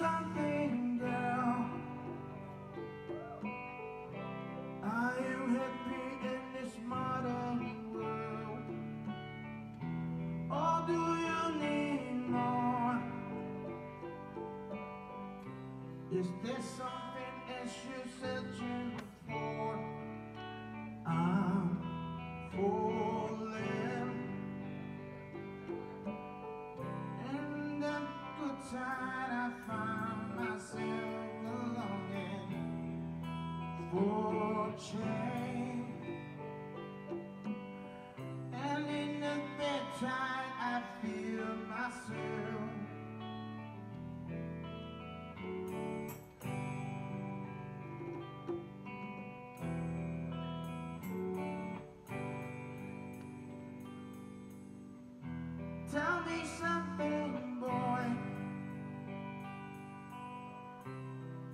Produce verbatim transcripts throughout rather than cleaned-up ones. something down. I am happy in this modern world. Or do you need more? Is there something else you're searching for? I'm falling, and I'm good tired. I find myself longing for change, and in the bedtime I feel myself. Tell me something, boy.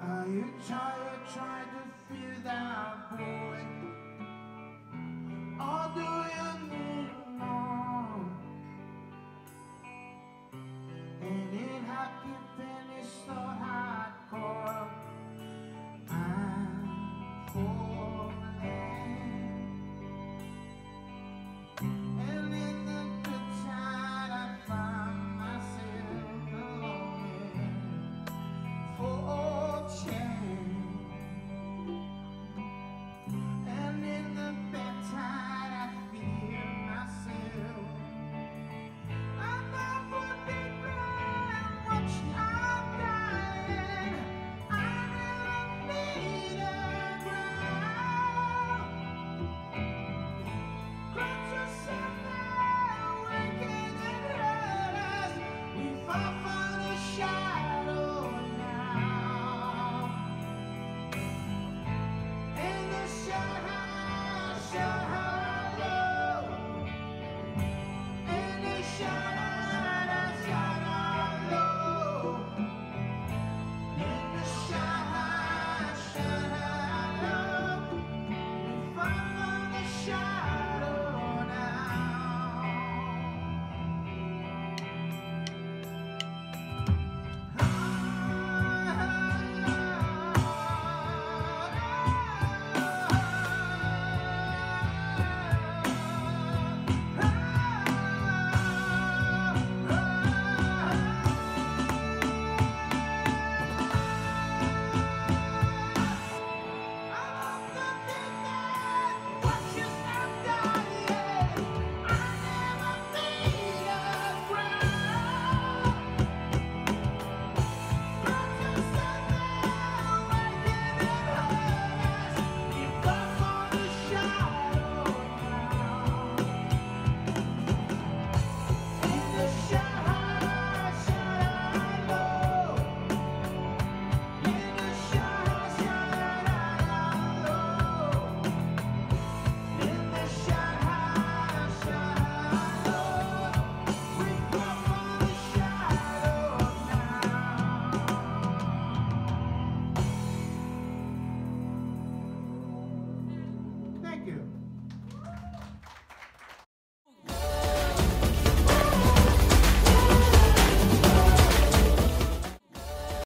Are you tired trying to feel that boy? Or do you need more? And it happened then it's so hardcore. I'm full.